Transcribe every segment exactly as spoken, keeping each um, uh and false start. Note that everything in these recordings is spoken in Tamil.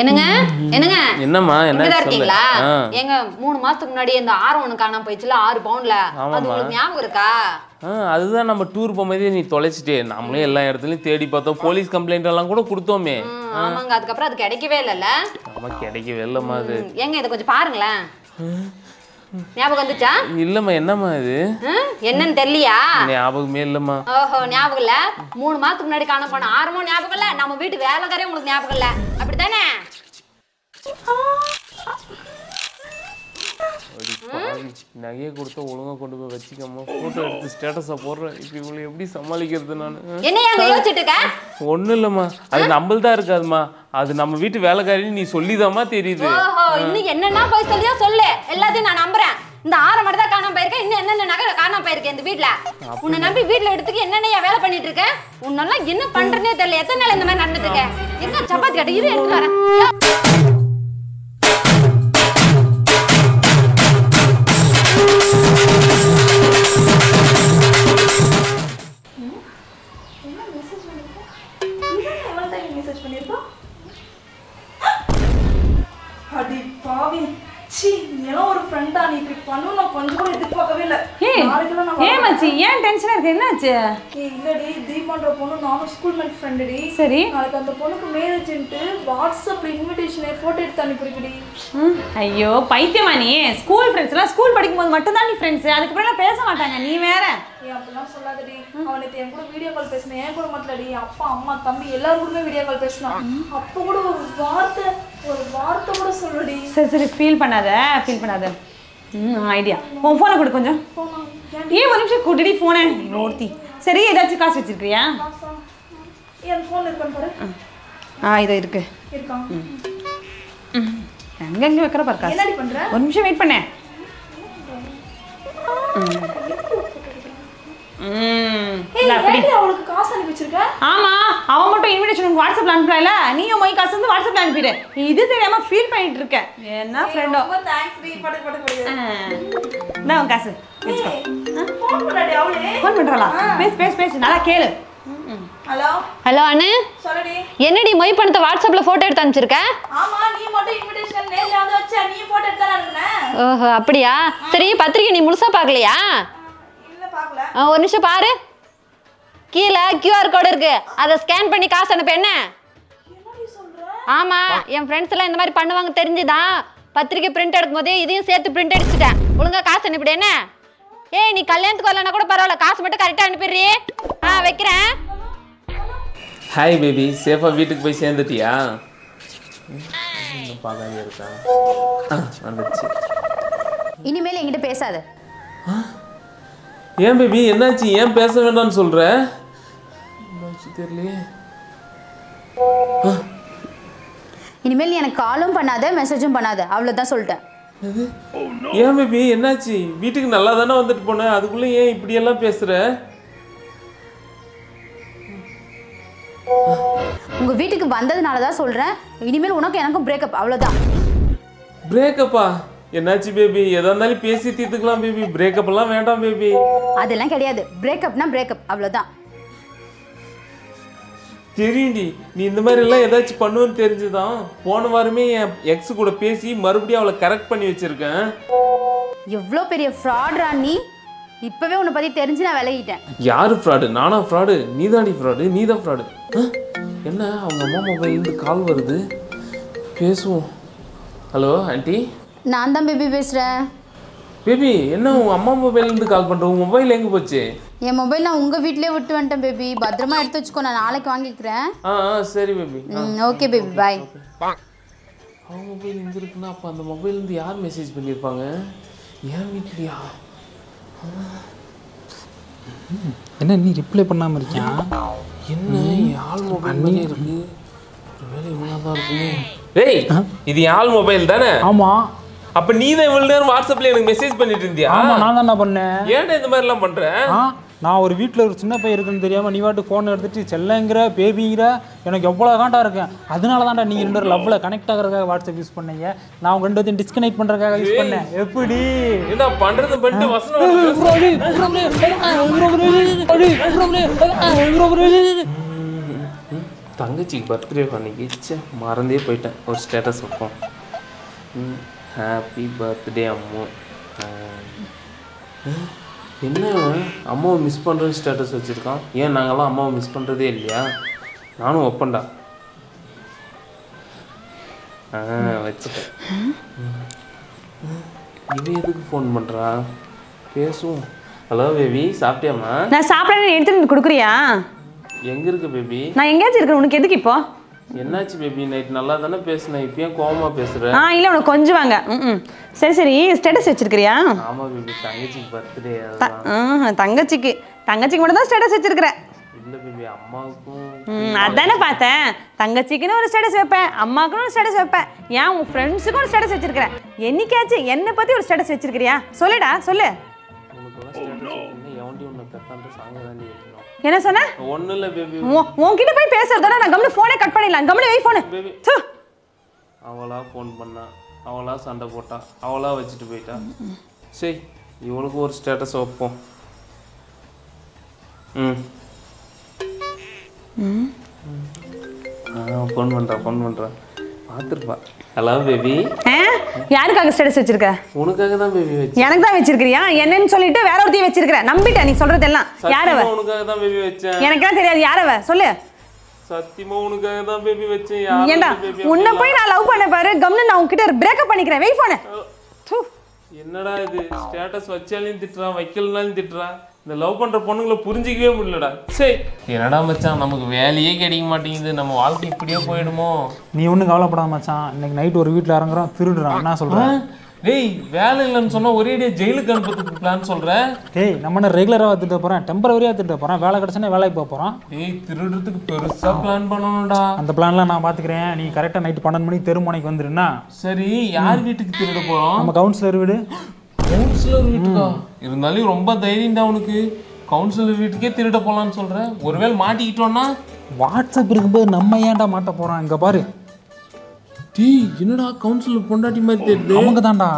என்னங்க என்னங்க என்னம்மா என்ன இருக்கீங்களா எங்க மூணு மாசத்துக்கு முன்னாடி இந்த ஆர் ஒன் காணாம போயிச்சுல ஆறு பவுண்ட்ல அது உங்களுக்கு ஞாபகம் இருக்கா அதுதான் நம்ம டூர் போகும்போது நீ தொலைச்சிட்டே நாமளே எல்லா இடத்துலயும் தேடி பார்த்தோம் போலீஸ் கம்ப்ளைன்ட் எல்லாம் கூட கொடுத்தோமே ஆமாங்க அதுக்கு அப்புறம் அது கிடைக்கவே இல்லல ஆமா கிடைக்கவே இல்லமா அது ஏங்க இத கொஞ்சம் பாருங்களே ஞாபகம் வந்துச்சா இல்லம்மா என்னம்மா இது என்னன்னு தெரியலையா ஞாபகமே இல்லம்மா ஓஹோ ஞாபகம் இல்ல மூணு மாசத்துக்கு முன்னாடி காணாம போன ஆர்மோ ஞாபகம் இல்ல நம்ம வீட்டு வேலைக்காரே உங்களுக்கு ஞாபகம் இல்ல அப்படிதானே நகையை கொடுத்த ஒழுங்கா கொண்டு போய் வச்சுக்கோமா போட்டோ எடுத்து ஸ்டேட்டஸா போடுறேன் இப்ப இவங்களை எப்படி சமாளிக்கிறது நானு ஒண்ணு இல்லம்மா அது நம்மள்தான் இருக்காதுமா அது நம்ம வீட்டு வேலைக்காரின்னு நீ சொல்லிதாமா தெரியுது இன்னும் என்னன்னா போய் சொல்லியா சொல்லு எல்லாத்தையும் நான் நம்புறேன் இந்த ஆறு மட்டும் தான் காணாம போயிருக்கேன் இன்னும் என்னென்ன நகை காணாம போயிருக்கேன் இந்த வீட்டுல உன்னை நம்பி வீட்டுல எடுத்துக்க என்னென்ன வேலை பண்ணிட்டு இருக்கேன் உன்னெல்லாம் என்ன பண்றேன்னே தெரியல எத்தனை நாள் இந்த மாதிரி நடந்துட்டு இருக்கேன் என்ன சப்பாத்தி கட்ட இரு எடுத்து வரேன் இல்லடி தீபன்ற பொண்ணு நானும் ஸ்கூல் மேட் ஃப்ரெண்ட் டி சரி நாளைக்கு அந்த பொண்ணுக்கு மேரேஜ்ன்ட்டு வாட்ஸ்அப் இன்விடேஷனே போட்டோ எடுத்து அனுப்பிடுடி ஐயோ பைத்தியமா நீ ஸ்கூல் ஃப்ரெண்ட்ஸ்லாம் ஸ்கூல் படிக்கும்போது மட்டும் தான் நீ ஃப்ரெண்ட்ஸ் அதுக்கு அப்புறம் பேச மாட்டாங்க நீ வேற ஏ அப்பலாம் சொல்லாதடி அவளுக்கு என் கூட வீடியோ கால் பேசினே ஏன் கூட மாட்டலடி அப்பா அம்மா தம்பி எல்லாரும் கூட வீடியோ கால் பேசினா அப்ப கூட ஒரு வார்த்தை ஒரு வார்த்தை கூட சொல்லடி சரி சரி ஃபீல் பண்ணாத ஃபீல் பண்ணாத ம் ஐடியா உன் ஃபோனை கொடு கொஞ்சம் ஏ ஒரு நிமிஷம் கூட்டிடி ஃபோனை நோர்த்தி சரி ஏதாச்சும் காசு வச்சிருக்கியா என் ஃபோன் இருக்கேன் பாரு ஆ இது இருக்கு இருக்கா அங்க அங்க வைக்கற பாரு காசு என்னடி பண்ற ஒரு நிமிஷம் வெயிட் பண்ணு ம் இல்ல அப்படி அவளுக்கு காசு அனுப்பி வச்சிருக்க ஆமா அவ மட்டும் இன்விடேஷன் உங்க WhatsAppல அனுப்புறால நீயும் போய் காசு வந்து WhatsAppல அனுப்பிடு இது தெரியாம ஃபீல் பண்ணிட்டு இருக்க என்ன ஃப்ரெண்டோ ரொம்ப தேங்க்ஸ் டி படு படு படு நான் காசு ஃபோன் பண்ணடி அவளே ஃபோன் பண்றலா பேஸ் பேஸ் பேஸ் நல்லா கேளு ஹலோ ஹலோ அண்ணே சொல்லடி என்னடி மொய் பண்ணத WhatsAppல போட்டோ எடுத்து அனுப்பிச்சிருக்க ஆமா நீ மட்டும் இன்விடேஷன் நேர்ல வந்து வச்ச நீ போட்டோ எடுத்து அனுப்புனே ஓஹோ அப்படியா சரி பத்திரிக்கை நீ முழுசா பார்க்கலையா இல்ல பார்க்கல ஒரு நிமிஷம் பாரு கீழ கியூஆர் கோட் இருக்கு அதை ஸ்கேன் பண்ணி காசு அனுப்பு என்ன என்னடி சொல்ற ஆமா என் फ्रेंड्स எல்லாம் இந்த மாதிரி பண்ணுவாங்க தெரிஞ்சதா பத்திரிக்கை பிரிண்ட் எடுக்கும்போது இதையும் சேர்த்து பிரிண்ட் அடிச்சிட்டேன் ஒழுங்கா காசு அனுப்பிடு என்ன ஏய் நீ கல்யாணத்துக்கு வரலனா கூட பரவாயில்லை காசு மட்டும் கரெக்டா அனுப்பிடுறீ ஆ வைக்கிறேன் ஹாய் பேபி சேஃபா வீட்டுக்கு போய் சேர்ந்துட்டியா நான் பாக்காம இருக்கேன் வந்துச்சு இனிமேல் என்கிட்ட பேசாத ஏன் பேபி என்னாச்சு ஏன் பேச வேண்டாம்னு சொல்ற எனக்கு தெரியல இனிமேல் எனக்கு காலும் பண்ணாத மெசேஜும் பண்ணாத அவ்வளவுதான் சொல்லிட்டேன் ஏன் பேபி என்னாச்சு வீட்டுக்கு நல்லா தானே வந்துட்டு போனேன் அதுக்குள்ள ஏன் இப்படியெல்லாம் பேசுற உங்க வீட்டுக்கு வந்ததுனால தான் சொல்றேன் இனிமேல் உனக்கு எனக்கும் பிரேக்கப் அவ்வளவுதான் பிரேக்கப்பா என்னாச்சு பேபி எதா இருந்தாலும் பேசி தீர்த்துக்கலாம் பேபி பிரேக்கப் எல்லாம் வேண்டாம் பேபி அதெல்லாம் கிடையாது பிரேக்கப்னா பிரேக்கப் அவ்வளவுதான் தெரியுண்டி நீ இந்த மாதிரி எல்லாம் ஏதாச்சும் பண்ணுவேன்னு தெரிஞ்சுதான் போன வாரமே என் எக்ஸ் கூட பேசி மறுபடியும் அவளை கரெக்ட் பண்ணி வச்சிருக்கேன் எவ்வளோ பெரிய ஃப்ராட்ரா நீ இப்பவே உன்னை பற்றி தெரிஞ்சு நான் விலகிட்டேன் யாரு ஃப்ராடு நானா ஃப்ராடு நீ தாண்டி ஃப்ராடு நீ தான் ஃப்ராடு என்ன அவங்க அம்மா மொபைல்ந்து கால் வருது பேசுவோம் ஹலோ ஆண்டி நான் தான் பேபி பேசுகிறேன் பேபி என்ன உன் அம்மா மொபைல்ந்து கால் பண்ணுற உன் மொபைல் எங்கே போச்சு என் மொபைல் நான் உங்கள் வீட்டிலே விட்டு வந்துட்டேன் பேபி பத்திரமா எடுத்து வச்சுக்கோ நான் நாளைக்கு வாங்கிக்கிறேன் ஆ சரி பேபி ம் ஓகே பேபி பாய் அவன் மொபைல் எங்கே இருக்குன்னா அப்போ அந்த மொபைல்லேருந்து யார் மெசேஜ் பண்ணியிருப்பாங்க என் வீட்லையா என்ன நீ ரிப்ளை பண்ணாமல் இருக்கியா என்ன யார் மொபைல் பண்ணி இருக்கு ஒருவேளை இவனாக தான் இருக்குமே ஏய் இது யார் மொபைல் தானே ஆமாம் அப்போ நீ தான் இவ்வளோ நேரம் வாட்ஸ்அப்பில் எனக்கு மெசேஜ் பண்ணிட்டு இருந்தியா ஆமாம் நான் தானே பண்ணேன் ஏன்டா இந்த மாதிரிலாம் பண்ணுறேன் ஆ நான் ஒரு வீட்டில் ஒரு சின்ன பையன் இருக்குன்னு தெரியாமல் நீ வாட்டு ஃபோனை எடுத்துகிட்டு செல்லங்கிற பேபிங்கிற எனக்கு எவ்வளோ காண்டாக இருக்கேன் அதனால தான்டா நீங்கள் ரெண்டு பேரும் லவ்வில் கனெக்ட் ஆகிறதுக்காக வாட்ஸ்அப் யூஸ் பண்ணீங்க நான் உங்கள் ரெண்டு பேரும் டிஸ்கனெக்ட் பண்ணுறதுக்காக யூஸ் பண்ணேன் எப்படி என்ன பண்ணுறது பண்ணிட்டு வசனம் தங்கச்சிக்கு பர்த்டே அன்னைக்கு ச்சே மறந்தே போயிட்டேன் ஒரு ஸ்டேட்டஸ் வைப்போம் ஹேப்பி பர்த்டே அம்மா என்ன அம்மாவை மிஸ் பண்ணுற ஸ்டேட்டஸ் வச்சிருக்கான் ஏன் நாங்களாம் அம்மாவை மிஸ் பண்ணுறதே இல்லையா நானும் ஒப்பண்டா ஆ வச்சுட்டேன் இவன் எதுக்கு ஃபோன் பண்ணுறா பேசுவோம் ஹலோ பேபி சாப்பிட்டியாம்மா நான் சாப்பிட்றேன்னு எடுத்துட்டு கொடுக்குறியா எங்க இருக்கு பேபி நான் எங்கயாச்சு இருக்கேன் உனக்கு எதுக்கு இப்போ என்னாச்சு பேபி நைட் நல்லா தான பேசுனே இப்போ ஏன் கோவமா பேசுற ஆ இல்ல உனக்கு கொஞ்சம் வாங்க ம் சரி சரி ஸ்டேட்டஸ் வச்சிருக்கியா ஆமா பேபி தங்கச்சிக்கு பர்த்டே ஆ தங்கச்சிக்கு தங்கச்சிக்கு மட்டும் தான் ஸ்டேட்டஸ் வச்சிருக்கற இல்ல பேபி அம்மாவுக்கும் அதானே பார்த்தேன் தங்கச்சிக்குன ஒரு ஸ்டேட்டஸ் வைப்பேன் அம்மாக்குன ஒரு ஸ்டேட்டஸ் வைப்பேன் ஏன் உன் ஃப்ரெண்ட்ஸ்க்கு ஒரு ஸ்டேட்டஸ் வச்சிருக்கற என்னைக்காச்சு என்ன பத்தி ஒரு ஸ்டேட்டஸ் வச்சிருக்கியா சொல்லுடா சொல்லு உனக்கு ஒரு ஸ்டேட்டஸ் என்ன ஏன்டி உனக்கு கத்தானது சாங்க தான் நீ என்ன சொன்னா ஒண்ணு இல்ல பேபி உன்கிட்ட போய் பேசறதடா நான் கம்முனு போனை கட் பண்ணிடலாம் கம்முனு வை போனை பேபி அவளா ஃபோன் பண்ணா அவளா சண்டை போட்டா அவளா வச்சிட்டு போயிட்டா சே இவளுக்கு ஒரு ஸ்டேட்டஸ் வைப்போம் ம் ம் ஆ ஃபோன் பண்றா ஃபோன் பண்றா பாத்துறப்பா ஹலோ பேபி யாருக்காக ஸ்டேட்டஸ் வச்சிருக்க உனக்காக தான் பேபி வச்சேன் எனக்கு தான் வச்சிருக்கியா என்னன்னு சொல்லிட்டு வேற ஒருத்தி வச்சிருக்கற நம்பிட்ட நீ சொல்றது எல்லாம் யாரவ உனக்காக தான் பேபி வச்சேன் எனக்கே தெரியாது யாரவ சொல்லு சத்தியமா உனக்காக தான் பேபி வச்சேன் யாரவ ஏண்டா உன்னை போய் நான் லவ் பண்ண பாரு கம்னு நான் உன்கிட்ட பிரேக்கப் பண்ணிக்கிறேன் வெயிட் பண்ணு என்னடா இது ஸ்டேட்டஸ் வச்சாலும் திட்றா வைக்கலனாலும் திட்றா இந்த லவ் பண்ற பொண்ணுங்கள புரிஞ்சிக்கவே முடியலடா சே என்னடா மச்சான் நமக்கு வேலையே கிடைக்க மாட்டேங்குது நம்ம வாழ்க்கை இப்படியே போய்டுமோ நீ ஒண்ணும் கவலைப்படாத மச்சான் இன்னைக்கு நைட் ஒரு வீட்ல அரங்கறோம் திருடுறான் என்ன சொல்ற டேய் வேலை இல்லன்னு சொன்னா ஒரேடியா ஜெயிலுக்கு அனுப்புறதுக்கு பிளான் சொல்ற டேய் நம்மன ரெகுலரா வந்துட்ட போறோம் டெம்பரரியா வந்துட்ட போறோம் வேலை கிடைச்சனே வேலைக்கு போறோம் டேய் திருடுறதுக்கு பெருசா பிளான் பண்ணனும்டா அந்த பிளான்லாம் நான் பாத்துக்கறேன் நீ கரெக்ட்டா நைட் பன்னிரண்டு மணிக்கு தெருமோனைக்கு வந்துருன்னா சரி யார் வீட்டுக்கு திருட போறோம் நம்ம கவுன்சிலர் வீடு கவுன்சிலர் வீட்டுக்கா இருந்தாலும் ரொம்ப தைரியம்டா உனக்கு கவுன்சிலர் வீட்டுக்கே திருட போகலான்னு சொல்கிறேன் ஒருவேளை மாட்டிக்கிட்டோன்னா வாட்ஸ்அப் இருக்கும்போது நம்ம ஏன்டா மாட்ட போகிறோம் இங்கே பாரு டீ என்னடா கவுன்சிலர் பொண்டாட்டி மாதிரி தெரியுது அவங்க தான்டா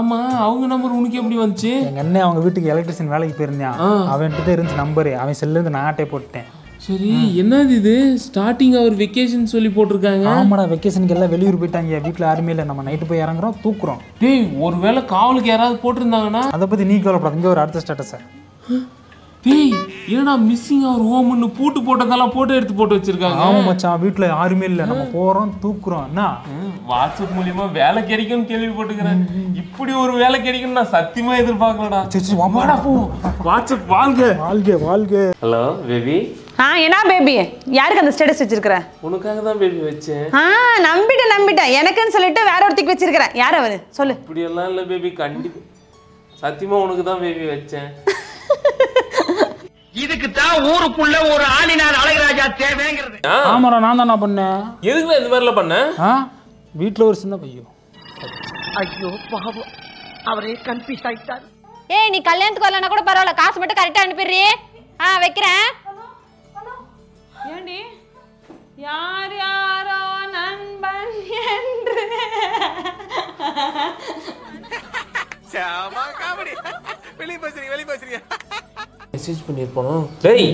ஆமாம் அவங்க நம்பர் உனக்கு எப்படி வந்துச்சு எங்கள் அண்ணன் அவங்க வீட்டுக்கு எலக்ட்ரிஷியன் வேலைக்கு போயிருந்தான் அவன்கிட்ட இருந்துச்சு நம்பரு அவன் செல்லேருந்து நான் ஆட்டே போட்டுட்டேன் சரி என்னது இது ஸ்டார்டிங் அவர் வெக்கேஷன் சொல்லி போட்டிருக்காங்க ஆமாடா வெக்கேஷனுக்கு எல்லாம் வெளியூர் போயிட்டாங்க வீட்டில் யாருமே இல்லை நம்ம நைட்டு போய் இறங்குறோம் தூக்குறோம் டேய் ஒருவேளை காவலுக்கு யாராவது போட்டிருந்தாங்கன்னா அதை பற்றி நீ கவலைப்படாது இங்கே ஒரு அடுத்த ஸ்டேட்டஸா டேய் ஏன்னா மிஸ்ஸிங் அவர் ஹோம்னு பூட்டு போட்டதெல்லாம் போட்டோ எடுத்து போட்டு வச்சிருக்காங்க ஆமாம் மச்சான் வீட்டில் யாருமே இல்லை நம்ம போகிறோம் தூக்குறோம் என்ன வாட்ஸ்அப் மூலியமாக வேலை கிடைக்கும்னு கேள்விப்பட்டுக்கிறேன் இப்படி ஒரு வேலை கிடைக்கும்னு நான் சத்தியமாக எதிர்பார்க்கலடா சரி வாடா போ வாட்ஸ்அப் வாழ்க வாழ்க வாழ்க ஹலோ பேபி ஆ என்ன பேபி யாருக்கு அந்த ஸ்டேட்டஸ் வச்சிருக்கற உனக்காக தான் பேபி வச்சேன் ஆ நம்பிட்ட நம்பிட்ட எனக்குன்னு சொல்லிட்டு வேற ஒருத்திக்கு வச்சிருக்கற யார் அவரு சொல்லு இப்படி எல்லாம் இல்ல பேபி கண்டிப்பா சத்தியமா உனக்கு தான் பேபி வச்சேன் இதுக்கு தான் ஊருக்குள்ள ஒரு ஆளினார் அழகராஜா தேவேங்கிறது ஆமாடா நான் தான பண்ணேன் எதுக்கு இந்த மாதிரில பண்ண வீட்ல ஒரு சின்ன பையன் ஐயோ பாவம் அவரே கன்ஃபியூஸ் ஆயிட்டார் ஏய் நீ கல்யாணத்துக்கு வரலனா கூட பரவால காசு மட்டும் கரெக்ட்டா அனுப்பிடுறீ ஆ வைக்கிறேன் ஏண்டி யார் யாரோ நண்பன் என்று சாமா காமெடி வெளிய போறீங்க வெளிய போறீங்க மெசேஜ் பண்ணிருப்போம் டேய்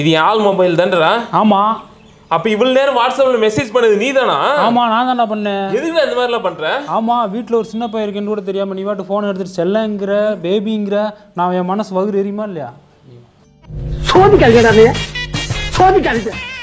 இது யார் மொபைல் தான்டா ஆமா அப்ப இவ்வளவு நேரம் வாட்ஸ்அப்ல மெசேஜ் பண்ணது நீதானா ஆமா நான் தான்டா பண்ணேன் எதுக்கு இந்த மாதிரிலாம் பண்ற ஆமா வீட்ல ஒரு சின்ன பையன் இருக்கேன்னு கூட தெரியாம நீ வாட்டு போன் எடுத்துட்டு செல்லங்கற பேபிங்கற நான் என் மனசு வகுறேறிமா இல்லையா சோதி கல்கடானே Come on, come on.